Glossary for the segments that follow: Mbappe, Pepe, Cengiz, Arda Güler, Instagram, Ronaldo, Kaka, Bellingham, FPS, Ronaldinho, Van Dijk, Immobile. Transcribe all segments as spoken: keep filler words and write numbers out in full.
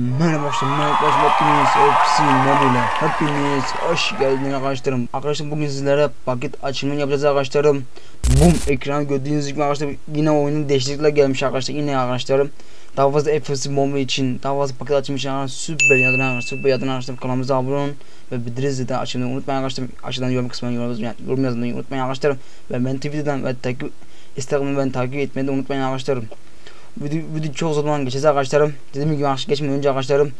Merhaba arkadaşlar, merhaba hepiniz, hepsi moduyla hepiniz hoş geldiniz arkadaşlarım. Arkadaşlar bugün sizlere paket açılımını yapacağız arkadaşlarım. Bum, ekran gördüğünüz gibi arkadaşlar yine oyunun değişiklikler gelmiş arkadaşlar, yine arkadaşlarım. Daha fazla F P S bomba için, daha fazla paket açılım için arkadaşlar süper yardım arkadaşlar, süper yardım arkadaşlar. Kanalımıza abone olun ve bildiririz zaten açılımı unutmayın arkadaşlar. Aşağıdan yorum kısmına yorum yazmayı unutmayın arkadaşlarım. Ve ben Twitter'dan ve takip Instagram'ı ben takip etmeyi de unutmayın arkadaşlarım. Video, video çok zaman geçeceğiz arkadaşlarım. Dediğim gibi geçmeden önce arkadaşlarım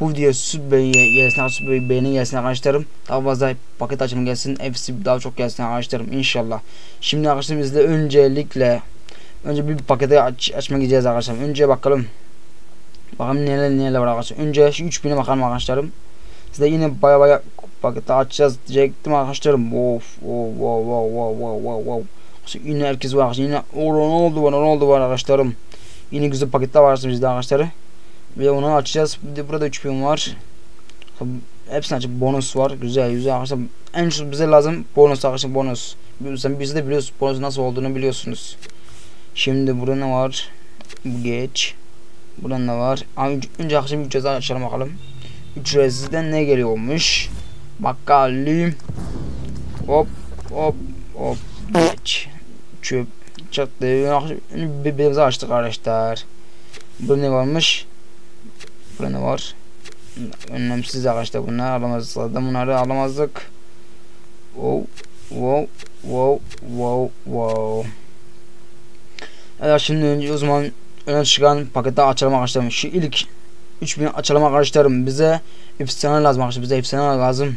bu videoya süper gelsin, süper beğeni gelsin arkadaşlarım. Daha fazla paket açılım gelsin, hepsi daha çok gelsin arkadaşlarım inşallah. Şimdi arkadaşlarım bizde öncelikle önce bir pakete aç, açma gideceğiz arkadaşlarım. Önce bakalım bakalım neler neler var arkadaşlar. Önce şu üç bine bakalım arkadaşlarım. Size yine baya baya paketi açacağız diyecektim arkadaşlarım. Of wow wow wow wow wow wow wow. Şimdi yine herkes var arkadaşlar. Yine o Ronaldo var, Ronaldo var arkadaşlarım. Yine güzel paketler var bizde arkadaşlar. Ve onu açacağız. Bir de burada üç bin var. Hepsini açıp bonus var. Güzel güzel arkadaşlar. En çok bize lazım bonus arkadaşlar, bonus. Biz de biliyoruz bonus nasıl olduğunu biliyorsunuz. Şimdi burada ne var? Bu geç. Burada ne var? Önce akşam üç ceza açalım bakalım. üç reziden ne geliyormuş? Bakalım. Hop hop hop. Geç. Çöp. Çaktı. Birbirimizi açtık arkadaşlar. Bu ne varmış? Bu ne var? Önemsiz arkadaşlar, bunları alamazdık. Zaten bunları alamazdık. Wow, wow, wow, wow, wow. Evet, şimdi önce o zaman öne çıkan paketi açalım arkadaşlarım. Şu ilk üç bin açalım arkadaşlarım. Bize efsane lazım arkadaşlar. Bize efsane lazım.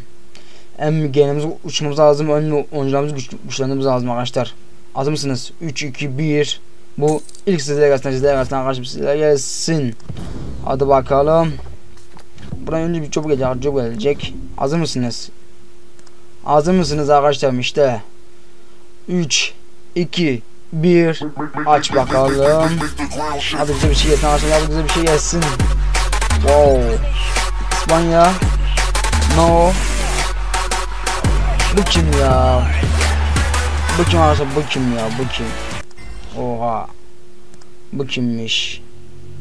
Hem genimizi uçmamız lazım, hem oyuncularımızı güçlendirmemiz lazım arkadaşlar. Hazır mısınız? üç iki bir. Bu ilk sizlere gelsin, sizlere gelsin arkadaşım, sizlere gelsin. Hadi bakalım. Buradan önce bir çöp gelecek, çöp gelecek. Hazır mısınız? Hazır mısınız arkadaşlarım? İşte üç iki bir. Aç bakalım. Hadi bize bir şey gelsin arkadaşlar, hadi bize bir şey gelsin. Wow. İspanya. No. Bu kim ya? Bu kim arkadaşlar, bu kim ya, bu kim? Oha, bu kimmiş?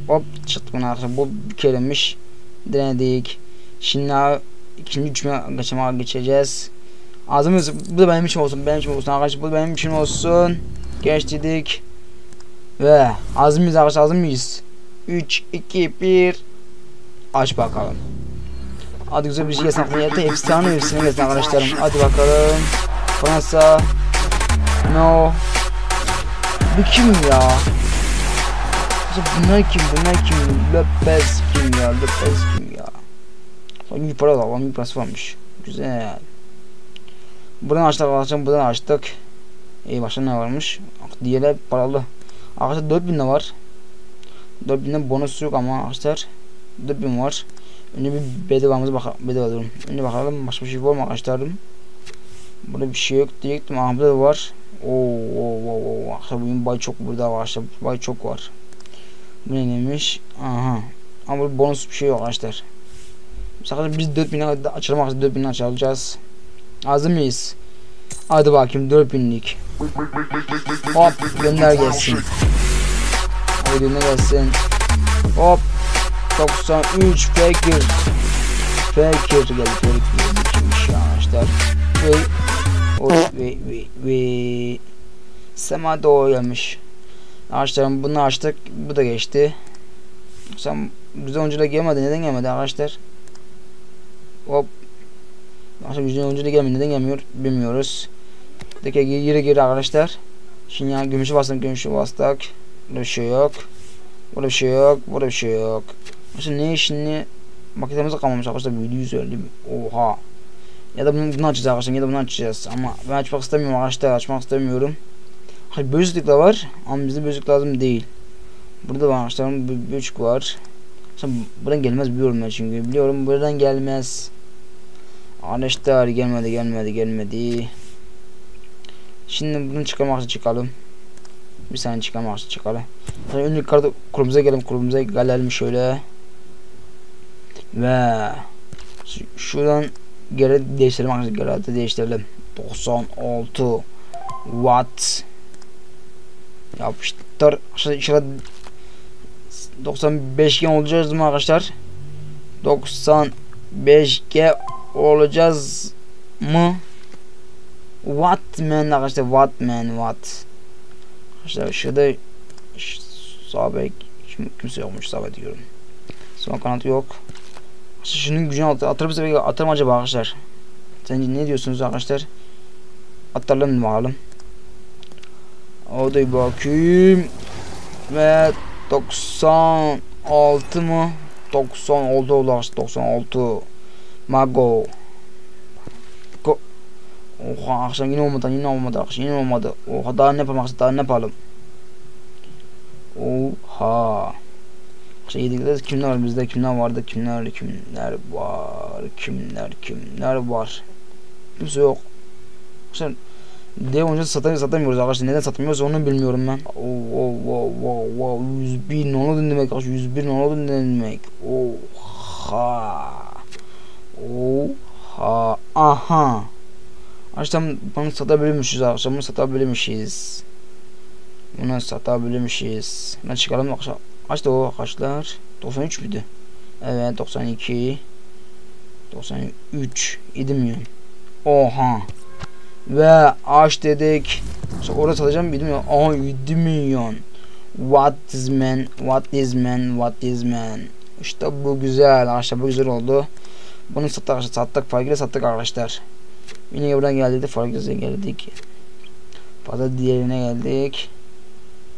Hop, çıktı bunu arkadaşlar, bu bir keremiş. Denedik. Şimdi ikinci üçüme geçeme geçeceğiz. Ağzımız, bu da benim için olsun, benim için olsun arkadaşlar, bu da benim için olsun. Geç dedik. Ve ağzımız arkadaşlar, ağzımız üç iki bir. Aç bakalım. Hadi güzel bir şey gelsin arkadaşlar, efsane efsane gelsin arkadaşlarım. Hadi bakalım. Fransa. No. Bu kim ya? Bunlar kim? Bunlar kim? Lopez kim ya? Lopez kim ya? Hangi para da? Hangi parası varmış? Güzel. Buradan açtık arkadaşlar, buradan açtık. İyi, başka ne varmış? Diğerler paralı. Arkadaşlar dört bin de var. dört binde bonus yok ama arkadaşlar dört bin var. Önce bir bedavamıza bakalım. Bedava Önce bakalım başka bir şey var mı arkadaşlarım? Burada bir şey yok diyecektim. Aha, burada var. Oo, oo, oo, oo. Bugün bay çok burada var. Bay çok var. Bu neymiş? Aha. Ama bonus bir şey yok arkadaşlar. Sadece biz dört bini açalım arkadaşlar. dört bini açacağız. Hazır mıyız? Hadi bakayım dört binlik. Hop, gönder gelsin. Hadi gönder gelsin. Hop. doksan üç Fakir. Fakir geldi. Fakir geldi arkadaşlar. Ve o ve ve ve Sema doğuyormuş. Arkadaşlarım bunu açtık. Bu da geçti. Sen güzel oyuncu da gelmedi. Neden gelmedi arkadaşlar? Hop. Arkadaşlar güzel oyuncu da gelmedi. Neden gelmiyor? Bilmiyoruz. Deke geri geri arkadaşlar. Şimdi yani gümüşü bastık. Gümüşü bastık. Burada bir şey yok. Burada bir şey yok. Burada bir şey yok. Arkadaşlar ne şimdi? Maketimiz kalmamış arkadaşlar. yedi yüz elli. Oha. Ya da bunu, bunu açacağız arkadaşlar, ya da bunu açacağız ama ben açmak istemiyorum arkadaşlar, açmak istemiyorum. Hayır, bözlük de var ama bize bözlük lazım değil. Burada var arkadaşlarım, bir böcük var. Şimdi buradan gelmez biliyorum ben, çünkü biliyorum buradan gelmez. Arkadaşlar gelmedi gelmedi gelmedi. Şimdi bunu çıkamaksa çıkalım. Bir saniye çıkamaksa çıkalım. Şimdi önce karda kurumuza gelelim, kurumuza gelelim şöyle. Ve şuradan geri değiştirelim arkadaşlar, geri değiştirelim. Doksan altı watt yapıştır. Aşağıda doksan beş gen olacağız mı arkadaşlar? doksan beş'e olacağız mı? What man arkadaşlar, what man, what arkadaşlar, şurada sabek kimse yokmuş, sabah diyorum. Son kanatı yok. Şunun gücünü atarım, sabah atarım acaba arkadaşlar. Sence ne diyorsunuz arkadaşlar? Atalım bakalım. O da bakayım. Ve doksan altı mı? doksan oldu arkadaşlar, doksan altı. Mago. Go. Oha arkadaşlar, yine olmadı, yine olmadı arkadaşlar, yine olmadı. Oha daha ne yapalım arkadaşlar, daha ne yapalım? Oha. Şey yedikler kimler var bizde, kimler vardı, kimler kimler var, kimler kimler var. Kimse yok. Arkadaşlar dev oyuncu satamıyoruz, satamıyoruz arkadaşlar. Neden satmıyoruz onu bilmiyorum ben. Oh, oh, oh, oh, oh. yüz bin onu demek arkadaşlar, yüz bin onu demek. Oha. Oha. Aha. Arkadaşlar bunu satabilmişiz arkadaşlar, bunu satabilmişiz. Bunu satabilmişiz. Ben çıkaralım arkadaşlar. Kaçtı o arkadaşlar? doksan üç müydü? Evet, doksan iki. doksan üç idi mi? Oha. Ve aç dedik. Sonra orada satacağım bilmiyorum. Aha, yedi milyon. What is man? What is man? What is man? İşte bu güzel arkadaşlar, bu güzel oldu. Bunu sattık arkadaşlar, sattık farkıyla sattık arkadaşlar. Yine buradan geldik de farkıyla geldik. Fazla diğerine geldik.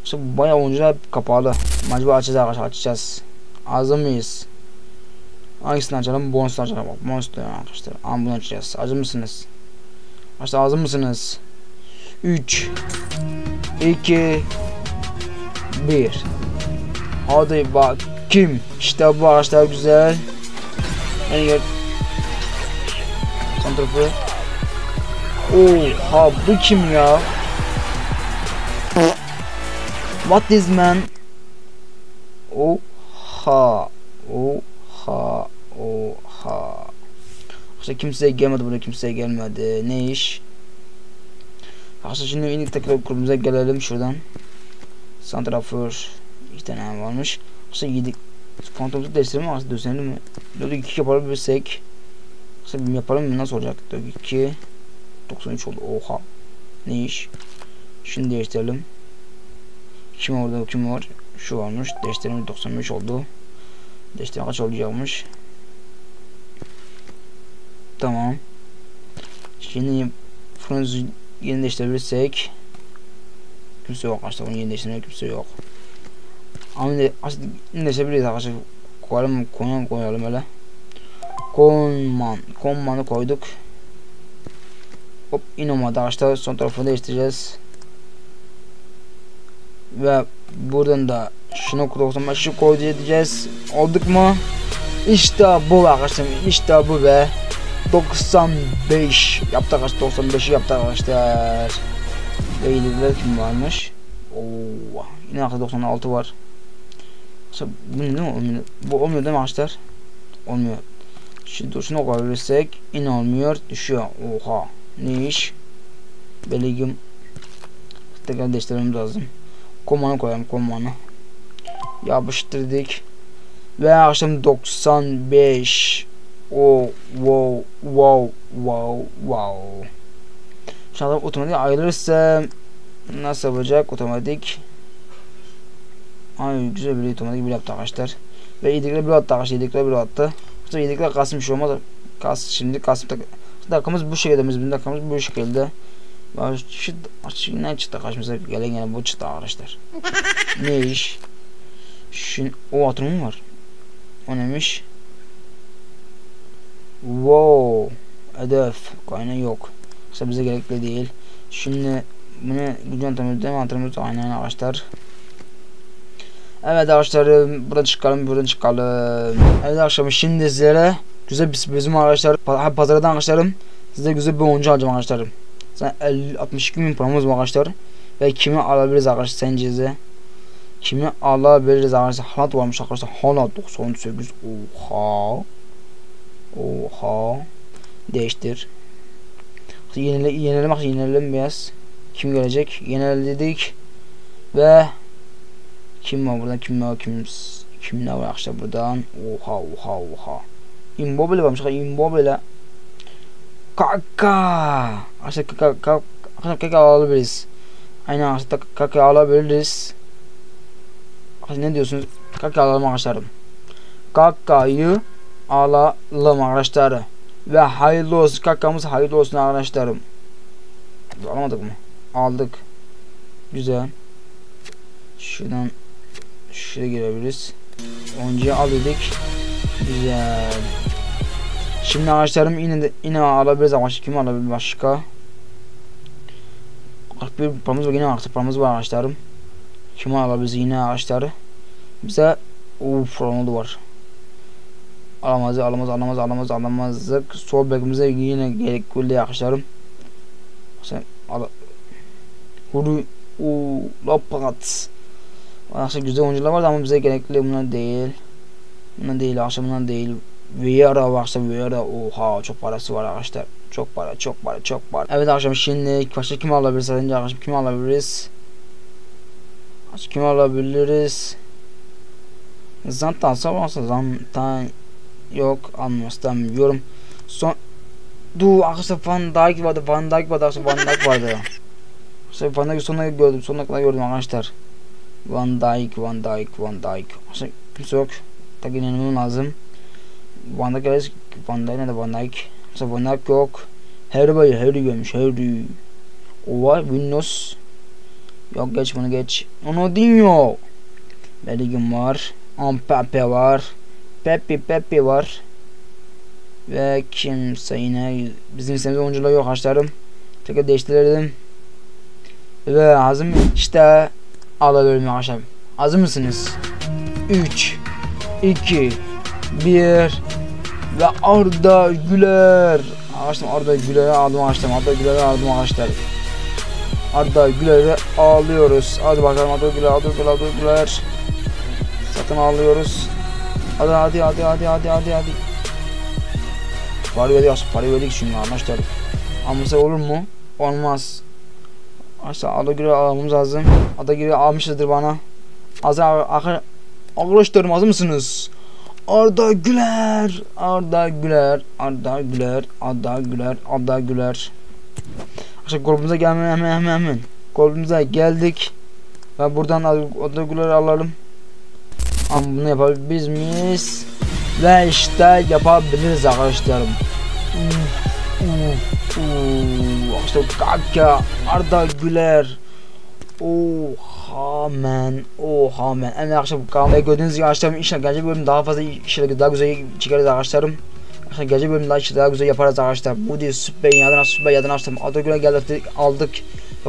Şimdi bayağı oyuncular kapalı. Mecbur açacağız arkadaşlar, açacağız. Hazır mıyız? Hangisini açalım? Bonusunu açalım. Bonusunu arkadaşlar. Ama bunu açacağız. Hazır mısınız? Arkadaşlar hazır mısınız? üç iki bir. Hadi bak kim? İşte bu arkadaşlar güzel. En gel. Santrafor. Oha bu kim ya? What is man? Oha. Oha. Oha. Arkadaşlar kimseye gelmedi, buraya kimseye gelmedi. Ne iş? Arkadaşlar şimdi yine tekrar kurumuza gelelim şuradan. Santrafor iki tane varmış. Arkadaşlar yedik. Fantomuzda değiştirelim mi? Arkadaşlar dönelim mi? dört iki yapabilirsek. Arkadaşlar yapalım mı? Nasıl olacak? dört iki. doksan üç oldu. Oha. Ne iş? Şimdi değiştirelim. Kim orada, kim var? Şu varmış. Değiştirme doksan beş oldu. Değiştirme kaç olacakmış? Tamam. Şimdi Fransız yeni değiştirebilirsek. Kimse yok arkadaşlar. Bunu yeni değiştirme kimse yok. Ama de aslında yeni değiştirebiliriz arkadaşlar. Koyalım, koyalım, koyalım öyle. Konman. Konmanı koyduk. Hop inanmadı arkadaşlar. Son tarafını değiştireceğiz. Ve buradan da şunu doksan beş'i şu koydu edeceğiz. Olduk mu? İşte bu arkadaşlar, işte bu be. doksan beş yaptık arkadaşlar, doksan beş'i yaptık arkadaşlar. Beylikler kim varmış? Oo, yine arkadaşlar doksan altı var. Arkadaşlar bu ne olmuyor? Bu olmuyor değil mi arkadaşlar? Olmuyor. Şimdi şunu koyabilirsek yine olmuyor, düşüyor. Oha ne iş? Beligim. Tekrar değiştirmemiz lazım. Komanı koyalım, komanı yapıştırdık ve akşam doksan beş. Oh wow wow wow wow. Şu anda otomatik ayrılırsa nasıl olacak? Otomatik ay güzel bir otomatik bir yaptı arkadaşlar ve yedikler bir attı arkadaşlar, yedikler bir attı. İşte yedikler Kasım şu olmaz, Kasım şimdi Kasım'da dakikamız bu şekilde, bizim dakikamız bu şekilde. Şu açıkçası çıktı karşımıza, gelen gelen bu çıktı arkadaşlar. Ne iş? Şimdi o atımım var. O neymiş? Wow. Hedef kaynağı yok. İşte bize gerekli değil. Şimdi bunu gücü antrenörde mi? Antrenörde aynen arkadaşlar. Evet arkadaşlar buradan çıkalım, buradan çıkalım. Evet arkadaşlar şimdi sizlere güzel bir sürprizim arkadaşlar. Pazardan arkadaşlarım size güzel bir oyuncu alacağım arkadaşlarım. altmış iki bin paramız var arkadaşlar ve kimi alabiliriz arkadaşlar? Cengiz'i kimi alabiliriz arkadaşlar? Halat varmış arkadaşlar, halat doksan sekiz. Oha oha. Değiştir, yenile yenelim bak, yenelim biraz. Kim gelecek? Yenildik ve kim var buradan? Kim var, kim kim ne var arkadaşlar buradan? Oha oha oha. Immobile varmış. Immobile. Kaka. Aslında Kaka Kaka Kaka Kaka alabiliriz. Aynen aslında Kaka alabiliriz. Aslında ne diyorsunuz? Kaka alalım arkadaşlarım. Kaka'yı alalım arkadaşlarım. Ve hayırlı olsun. Kakamız hayırlı olsun arkadaşlarım. Alamadık mı? Aldık. Güzel. Şuradan şuraya girebiliriz. Oyuncuyu aldık. Güzel. Şimdi arkadaşlarım yine de yine alabiliriz ama kim alabilir başka? Bir paramız var, yine artık paramız var arkadaşlarım. Kim alabiliriz yine arkadaşları? Bize uf Ronaldo var. Alamaz, alamaz, alamaz, alamaz, alamazdık. Sol bekimize yine gerek yok arkadaşlarım. Sen al. Huru u lapat. Aslında güzel oyuncular var ama bize gerekli bunlar değil. Bunlar değil, akşamdan değil. Viyara varsa Viyara, oha çok parası var arkadaşlar. Çok para, çok para, çok para. Evet arkadaşlar şimdi başka kim alabiliriz? Önce arkadaşlar kim alabiliriz? Başka kim alabiliriz? Zantan varsa Zantan yok, almak istemiyorum. Son du arkadaşlar Van Dijk vardı, Van Dijk vardı, Van Dijk vardı. Sonra Van Dijk'i sonuna gördüm, sonuna kadar gördüm arkadaşlar. Van Dijk, Van Dijk, Van Dijk. Aslında kimse yok. Tabii inanmam lazım. Van Dijk, Van Dijk nerede Van Dijk? Aslında Van Dijk yok. Her bayı, her görmüş, her düğü. O var, Windows. Yok geç bunu geç. Ronaldinho. Bellingham var. Mbappe var. Pepe, Pepe var. Ve kimse yine bizim istemizde oyuncular yok arkadaşlarım. Tekrar değiştirelim. Ve hazır mı? İşte alabilirim arkadaşlar. Hazır mısınız? üç, iki, bir ve Arda Güler. Arkadaşlar Arda Güler'i aldım arkadaşlar. Arda Güler'i aldım arkadaşlar. Arda Güler'i alıyoruz. Hadi bakalım Arda Güler, Arda Güler, Arda Güler. Satın alıyoruz. Hadi hadi hadi hadi hadi hadi hadi. Parayı verdik, parayı verdik şimdi arkadaşlar. Ama olur mu? Olmaz. Aşağı Arda Güler'i almamız lazım. Arda Güler'i almışızdır bana. Azar arkadaşlarım hazır mısınız? Arda Güler, Arda Güler, Arda Güler, Arda Güler, Arda Güler. Aşağı golümüze gelmeye hemen hemen hemen. Golümüze geldik. Ve buradan Arda Güler'i alalım. Ama bunu yapabiliriz miyiz? Ve işte yapabiliriz arkadaşlarım. İşte Kaka, Arda Güler. Oha man, oha man. En akşam kanalı gördüğünüz gibi arkadaşlarım inşallah gelecek bölüm daha fazla işler daha güzel çıkarız arkadaşlarım. Arkadaşlar gelecek bölüm daha işler daha güzel yaparız arkadaşlar. Bu video süper yadına süper yadına arkadaşlar. Arda Güler geldi aldık.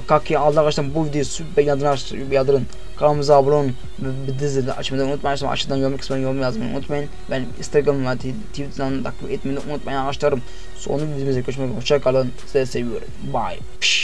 Kaka'yı aldık arkadaşlar. Bu video süper yadına arkadaşlar. Yadırın. Kanalımıza abone olun. Bildirimleri açmayı unutmayın. Aşağıdan yorum kısmına yorum yazmayı unutmayın. Ben Instagram ve Twitter'dan takip etmeyi unutmayın arkadaşlarım. Sonraki videomuzda görüşmek üzere. Hoşça kalın. Sizi seviyorum. Bye.